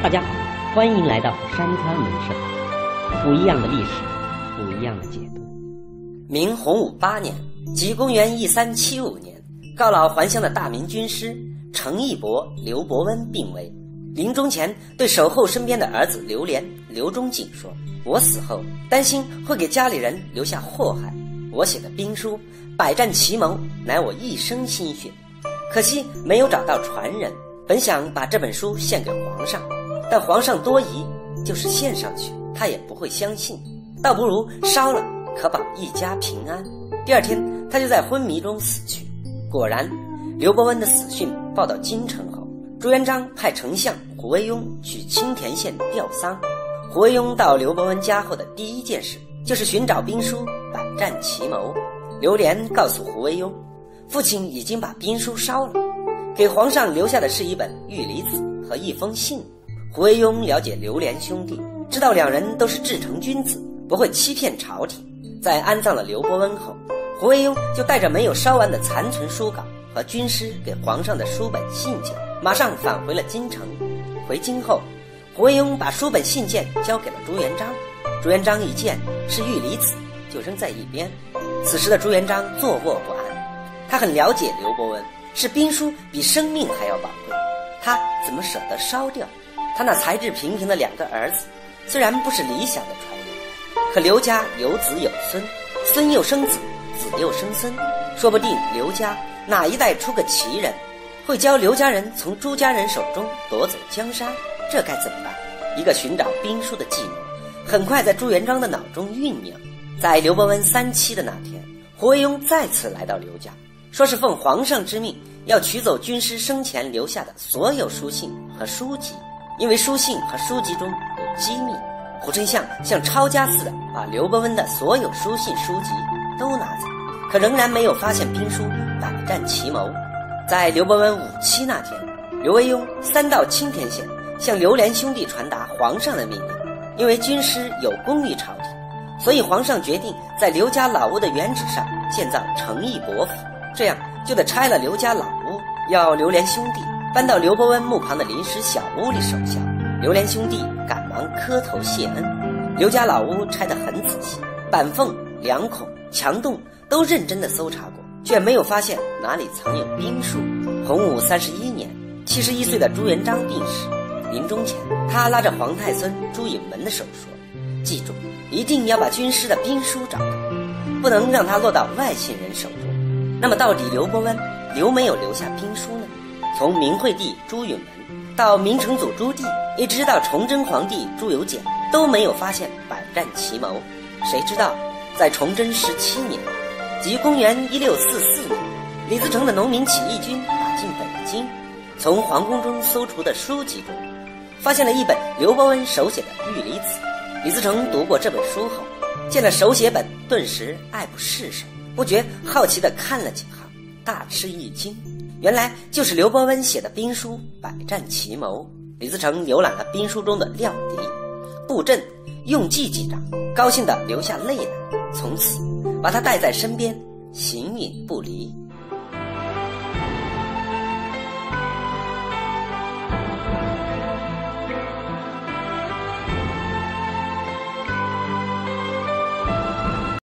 大家好，欢迎来到山川文社，不一样的历史，不一样的解读。明洪武8年，即公元1375年，告老还乡的大明军师程义伯、刘伯温病危，临终前对守候身边的儿子刘濂、刘忠景说：“我死后担心会给家里人留下祸害，我写的兵书《百战奇谋》乃我一生心血，可惜没有找到传人。本想把这本书献给皇上，但皇上多疑，就是献上去他也不会相信，倒不如烧了，可保一家平安。”第二天他就在昏迷中死去。果然，刘伯温的死讯报到京城后，朱元璋派丞相胡惟庸去青田县吊丧。胡惟庸到刘伯温家后的第一件事就是寻找兵书《百战奇谋》。刘濂告诉胡惟庸，父亲已经把兵书烧了，给皇上留下的是一本玉离子和一封信。胡惟庸了解刘濂兄弟，知道两人都是至诚君子，不会欺骗朝廷。在安葬了刘伯温后，胡惟庸就带着没有烧完的残存书稿和军师给皇上的书本信件，马上返回了京城。回京后，胡惟庸把书本信件交给了朱元璋。朱元璋一见是玉离子，就扔在一边。此时的朱元璋坐卧不安，他很了解刘伯温，是兵书比生命还要宝贵，他怎么舍得烧掉？他那才智平平的两个儿子，虽然不是理想的传人，可刘家有子有孙，孙又生子，子又生孙，说不定刘家哪一代出个奇人，会教刘家人从朱家人手中夺走江山，这该怎么办？一个寻找兵书的计谋，很快在朱元璋的脑中酝酿。在刘伯温3七的那天，胡惟庸再次来到刘家，说是奉皇上之命要取走军师生前留下的所有书信和书籍，因为书信和书籍中有机密。胡丞相像抄家似的把刘伯温的所有书信书籍都拿走，可仍然没有发现兵书《百战奇谋》。在刘伯温5七那天，刘惟庸三到青田县向刘濂兄弟传达皇上的命令，因为军师有功于朝廷，所以皇上决定在刘家老屋的原址上建造程义伯府，这样就得拆了刘家老屋，要刘濂兄弟搬到刘伯温墓旁的临时小屋里守孝。刘濂兄弟赶忙磕头谢恩。刘家老屋拆得很仔细，板缝、梁孔、墙洞都认真的搜查过，却没有发现哪里藏有兵书。洪武31年，71岁的朱元璋病逝，临终前他拉着皇太孙朱允炆的手说：“记住，一定要把军师的兵书找到，不能让他落到外姓人手中。”那么到底刘伯温没有留下兵书呢？从明惠帝朱允炆到明成祖朱棣，一直到崇祯皇帝朱由检，都没有发现《百战奇谋》。谁知道在崇祯17年，即公元1644年，李自成的农民起义军打进北京，从皇宫中搜出的书籍中发现了一本刘伯温手写的《玉离子》。李自成读过这本书后，见了手写本顿时爱不释手，不觉好奇地看了几行，大吃一惊，原来就是刘伯温写的兵书《百战奇谋》。李自成浏览了兵书中的料敌、布阵、用计几章，高兴地流下泪来，从此把他带在身边，形影不离。